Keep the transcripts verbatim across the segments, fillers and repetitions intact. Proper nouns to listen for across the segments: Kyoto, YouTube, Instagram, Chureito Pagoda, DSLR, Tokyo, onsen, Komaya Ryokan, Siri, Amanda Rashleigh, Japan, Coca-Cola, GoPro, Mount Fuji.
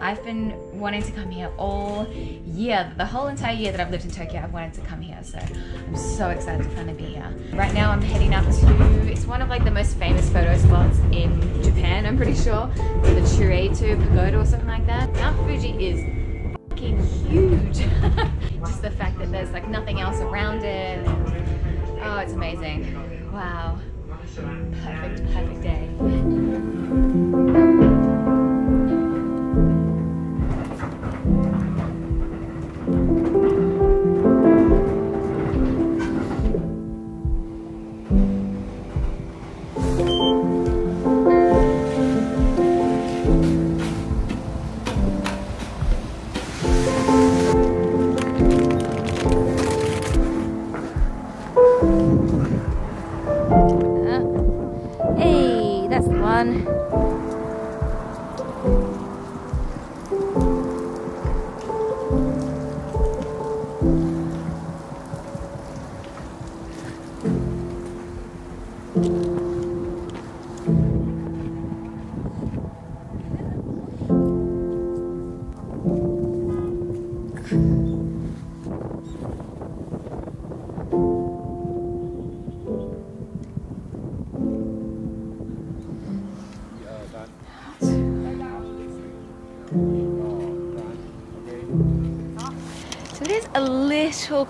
I've been wanting to come here all year. The whole entire year that I've lived in Tokyo, I've wanted to come here, so I'm so excited to finally be here. Right now I'm heading up to, it's one of like the most famous photo spots in Japan, I'm pretty sure. So the Chureito Pagoda or something like that. Mount Fuji is fucking huge. Just the fact that there's like nothing else around it. Oh, it's amazing. Wow. Perfect, perfect day.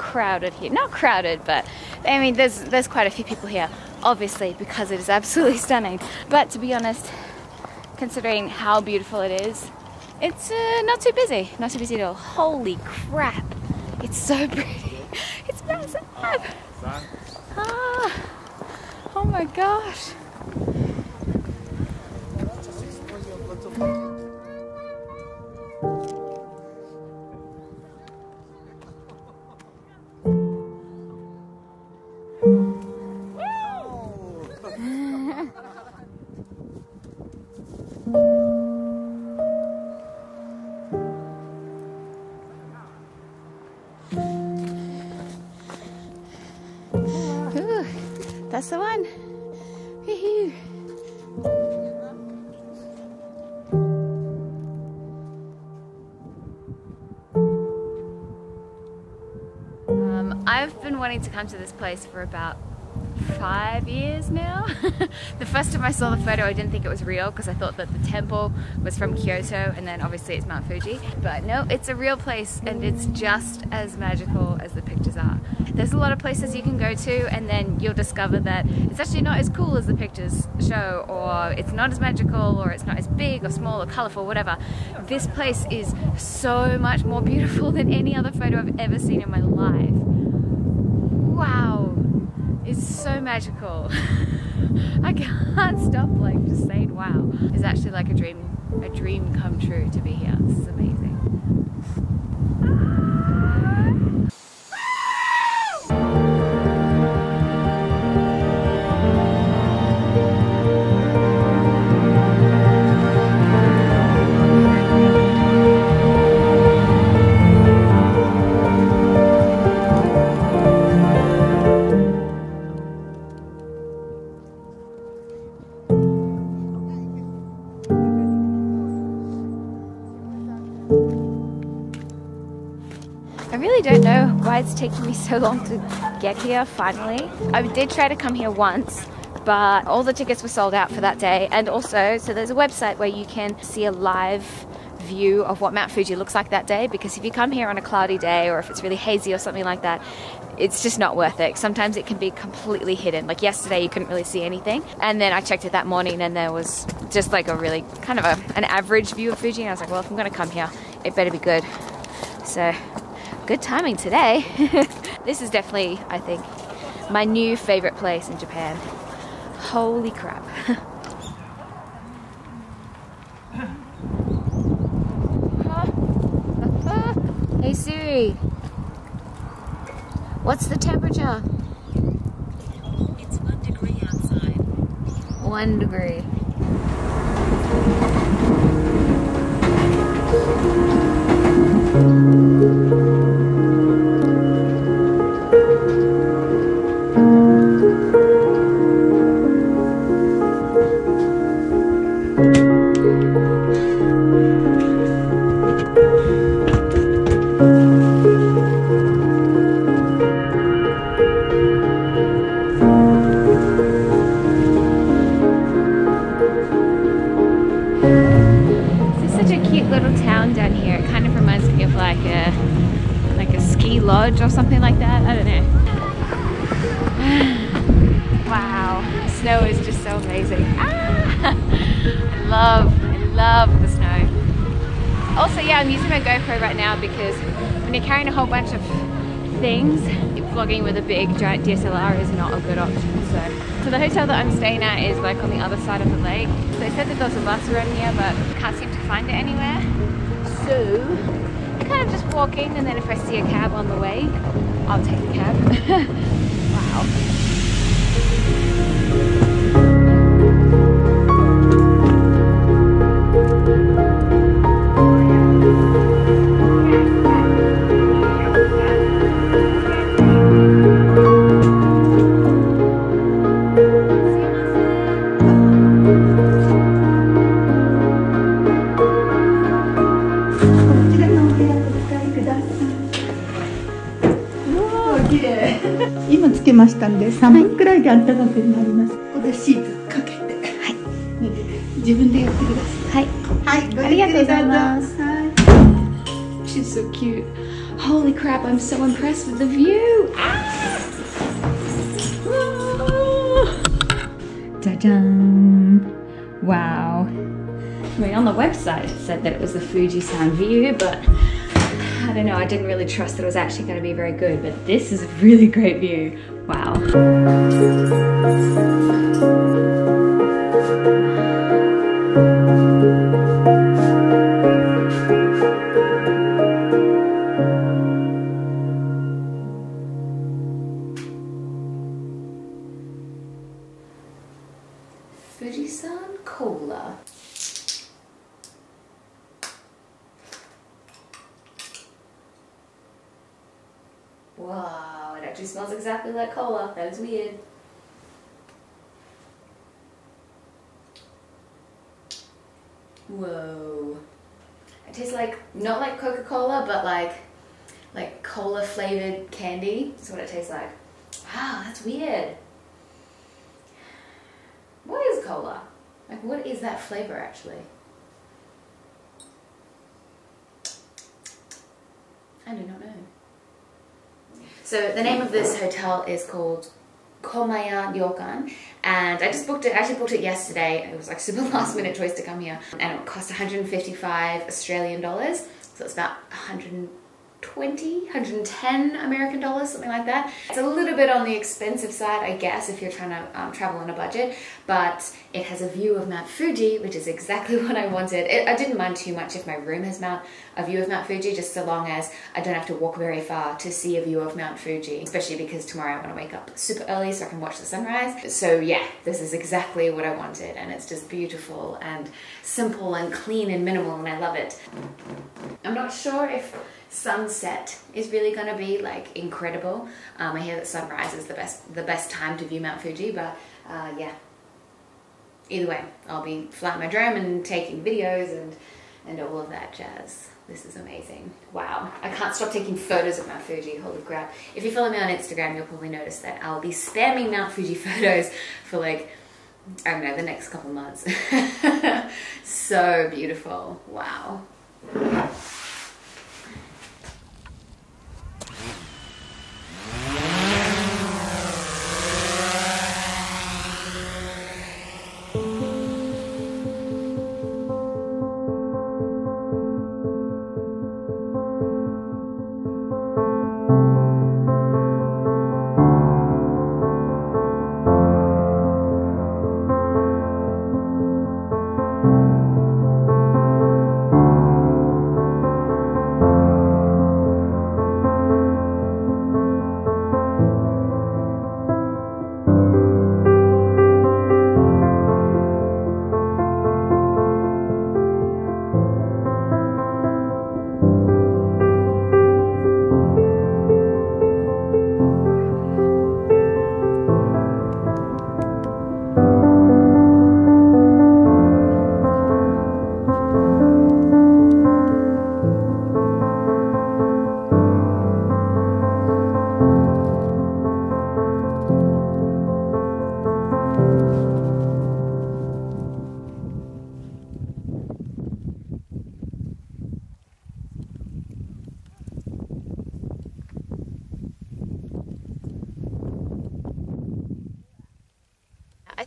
Crowded here, not crowded, but I mean there's there's quite a few people here, obviously, because it is absolutely stunning. But to be honest, considering how beautiful it is, it's uh, not too busy, not too busy at all. Holy crap, it's so pretty, it's massive. Ah, oh my gosh. That's the one. Woohoo. Um, I've been wanting to come to this place for about five years now. The first time I saw the photo I didn't think it was real because I thought that the temple was from Kyoto and then obviously it's Mount Fuji, but no, it's a real place and it's just as magical as the pictures are. There's a lot of places you can go to and then you'll discover that it's actually not as cool as the pictures show, or it's not as magical, or it's not as big or small or colourful, whatever. This place is so much more beautiful than any other photo I've ever seen in my life. Wow! It's so magical. I can't stop like just saying wow. It's actually like a dream, a dream come true to be here. This is amazing. It's taking me so long to get here finally. I did try to come here once, but all the tickets were sold out for that day, and also so there's a website where you can see a live view of what Mount Fuji looks like that day, because if you come here on a cloudy day or if it's really hazy or something like that, it's just not worth it. Sometimes it can be completely hidden. Like yesterday you couldn't really see anything, and then I checked it that morning and there was just like a really kind of a, an average view of Fuji, and I was like, well, if I'm gonna come here it better be good. So good timing today. This is definitely, I think, my new favorite place in Japan. Holy crap. Hey Siri. Siri, what's the temperature? It's one degree outside. One degree. Or something like that. I don't know. Wow, the snow is just so amazing. Ah! I love, I love the snow. Also, yeah, I'm using my GoPro right now because when you're carrying a whole bunch of things, vlogging with a big giant D S L R is not a good option. So, so the hotel that I'm staying at is like on the other side of the lake. So they said that there was a bus around here, but I can't seem to find it anywhere. So. Kind of just walk in, and then if I see a cab on the way, I'll take the cab. Wow. She's so cute. Holy crap, I'm so impressed with the view. Ah! Ah! Wow. I mean, on the website it said that it was the Fuji-san view, but I don't know, I didn't really trust that it was actually going to be very good, but this is a really great view. Wow. Fuji-san cola. Wow, it actually smells exactly like cola. That is weird. Whoa. It tastes like, not like Coca-Cola, but like, like cola flavored candy. That's what it tastes like. Wow, that's weird. What is cola? Like, what is that flavor actually? I do not know. So the name of this hotel is called Komaya Ryokan, and I just booked it, actually booked it yesterday. It was like super last minute choice to come here, and it cost one hundred fifty-five Australian dollars, so it's about one hundred twenty, one hundred ten American dollars, something like that. It's a little bit on the expensive side, I guess, if you're trying to um, travel on a budget, but it has a view of Mount Fuji, which is exactly what I wanted. It, I didn't mind too much if my room has Mount, a view of Mount Fuji, just so long as I don't have to walk very far to see a view of Mount Fuji, especially because tomorrow I want to wake up super early so I can watch the sunrise. So yeah, this is exactly what I wanted, and it's just beautiful and simple and clean and minimal, and I love it. I'm not sure if sunset is really going to be like incredible. Um, I hear that sunrise is the best the best time to view Mount Fuji, but uh, yeah. Either way, I'll be flying my drone and taking videos and, and all of that jazz. This is amazing. Wow. I can't stop taking photos of Mount Fuji. Holy crap. If you follow me on Instagram, you'll probably notice that I'll be spamming Mount Fuji photos for like, I don't know, the next couple months. So beautiful. Wow.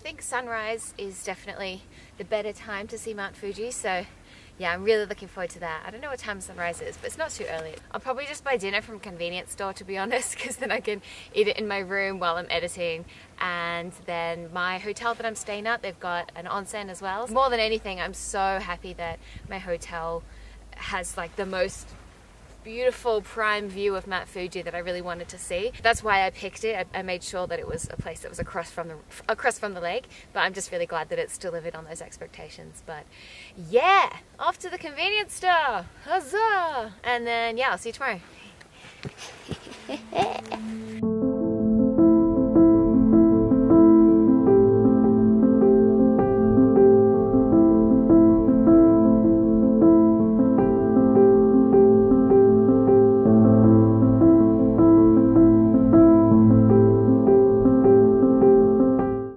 think sunrise is definitely the better time to see Mount Fuji, so yeah, I'm really looking forward to that. I don't know what time sunrise is, but it's not too early. I'll probably just buy dinner from a convenience store, to be honest, because then I can eat it in my room while I'm editing. And then my hotel that I'm staying at, they've got an onsen as well. More than anything, I'm so happy that my hotel has like the most beautiful prime view of Mount Fuji that I really wanted to see. That's why I picked it. I, I made sure that it was a place that was across from the across from the lake, but I'm just really glad that it's delivered on those expectations. But yeah, off to the convenience store. Huzzah! And then yeah, I'll see you tomorrow.